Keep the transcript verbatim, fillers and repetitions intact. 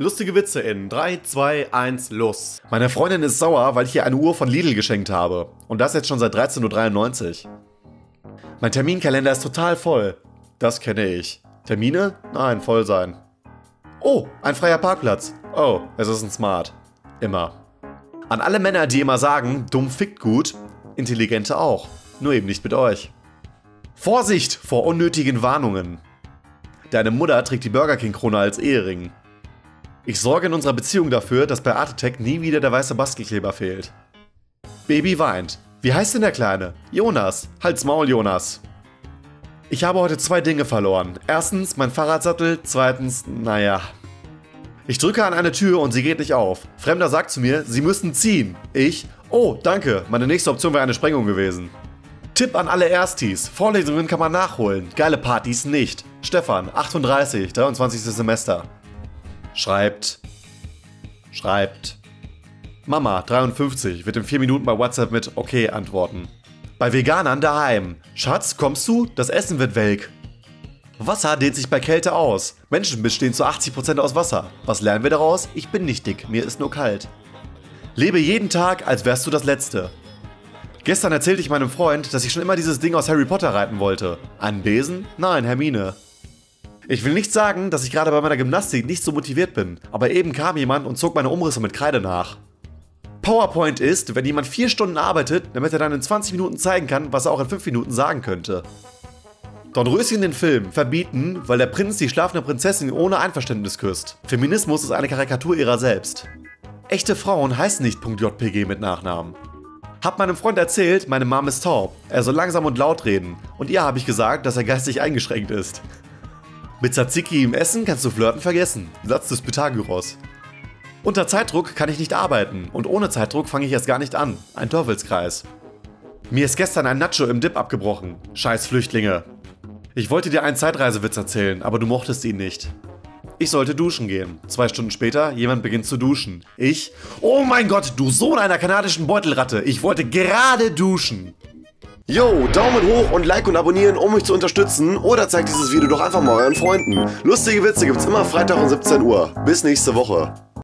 Lustige Witze in drei, zwei, eins, los. Meine Freundin ist sauer, weil ich ihr eine Uhr von Lidl geschenkt habe. Und das jetzt schon seit dreizehn Uhr dreiundneunzig. Mein Terminkalender ist total voll. Das kenne ich. Termine? Nein, voll sein. Oh, ein freier Parkplatz. Oh, es ist ein Smart. Immer. An alle Männer, die immer sagen, dumm fickt gut, Intelligente auch. Nur eben nicht mit euch. Vorsicht vor unnötigen Warnungen. Deine Mutter trägt die Burger King Krone als Ehering. Ich sorge in unserer Beziehung dafür, dass bei Artec nie wieder der weiße Bastelkleber fehlt. Baby weint. Wie heißt denn der Kleine? Jonas. Halt's Maul, Jonas. Ich habe heute zwei Dinge verloren. Erstens mein Fahrradsattel, zweitens, naja. Ich drücke an eine Tür und sie geht nicht auf. Fremder sagt zu mir, sie müssen ziehen. Ich, oh, danke, meine nächste Option wäre eine Sprengung gewesen. Tipp an alle Erstis, Vorlesungen kann man nachholen, geile Partys nicht. Stefan, achtunddreißig, dreiundzwanzigstes Semester. Schreibt. Schreibt. Mama, dreiundfünfzig, wird in vier Minuten bei WhatsApp mit okay antworten. Bei Veganern daheim. Schatz, kommst du? Das Essen wird welk. Wasser dehnt sich bei Kälte aus. Menschen bestehen zu achtzig Prozent aus Wasser. Was lernen wir daraus? Ich bin nicht dick, mir ist nur kalt. Lebe jeden Tag, als wärst du das Letzte. Gestern erzählte ich meinem Freund, dass ich schon immer dieses Ding aus Harry Potter reiten wollte. Einen Besen? Nein, Hermine. Ich will nicht sagen, dass ich gerade bei meiner Gymnastik nicht so motiviert bin, aber eben kam jemand und zog meine Umrisse mit Kreide nach. PowerPoint ist, wenn jemand vier Stunden arbeitet, damit er dann in zwanzig Minuten zeigen kann, was er auch in fünf Minuten sagen könnte. Don Röschen den Film verbieten, weil der Prinz die schlafende Prinzessin ohne Einverständnis küsst. Feminismus ist eine Karikatur ihrer selbst. Echte Frauen heißen nicht .jpg mit Nachnamen. Hab meinem Freund erzählt, meine Mom ist taub, er soll langsam und laut reden und ihr habe ich gesagt, dass er geistig eingeschränkt ist. Mit Tzatziki im Essen kannst du Flirten vergessen. Satz des Pythagoras. Unter Zeitdruck kann ich nicht arbeiten und ohne Zeitdruck fange ich erst gar nicht an. Ein Teufelskreis. Mir ist gestern ein Nacho im Dip abgebrochen. Scheiß Flüchtlinge. Ich wollte dir einen Zeitreisewitz erzählen, aber du mochtest ihn nicht. Ich sollte duschen gehen. Zwei Stunden später, jemand beginnt zu duschen. Ich, oh mein Gott, du Sohn einer kanadischen Beutelratte. Ich wollte gerade duschen. Yo, Daumen hoch und Like und abonnieren, um mich zu unterstützen, oder zeigt dieses Video doch einfach mal euren Freunden. Lustige Witze gibt's immer Freitag um siebzehn Uhr. Bis nächste Woche.